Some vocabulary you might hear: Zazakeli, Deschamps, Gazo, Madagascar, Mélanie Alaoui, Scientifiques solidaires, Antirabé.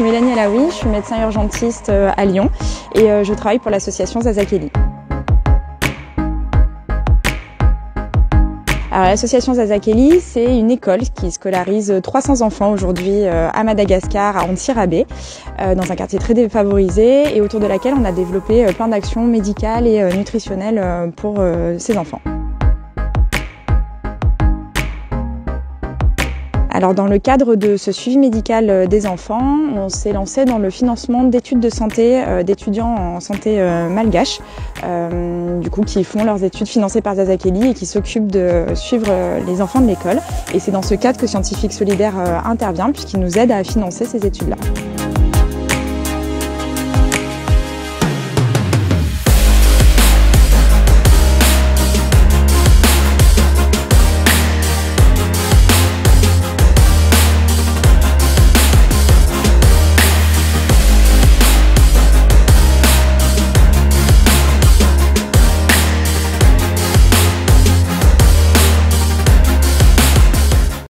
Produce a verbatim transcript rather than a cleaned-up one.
suis Mélanie Alaoui, je suis médecin urgentiste à Lyon et je travaille pour l'association Zazakeli. L'association Zazakeli, c'est une école qui scolarise trois cents enfants aujourd'hui à Madagascar, à Antirabé, dans un quartier très défavorisé et autour de laquelle on a développé plein d'actions médicales et nutritionnelles pour ces enfants. Alors dans le cadre de ce suivi médical des enfants, on s'est lancé dans le financement d'études de santé euh, d'étudiants en santé euh, malgache, euh, du coup qui font leurs études financées par Zazakeli et qui s'occupent de suivre euh, les enfants de l'école. Et c'est dans ce cadre que Scientifiques solidaires euh, intervient puisqu'ils nous aident à financer ces études-là.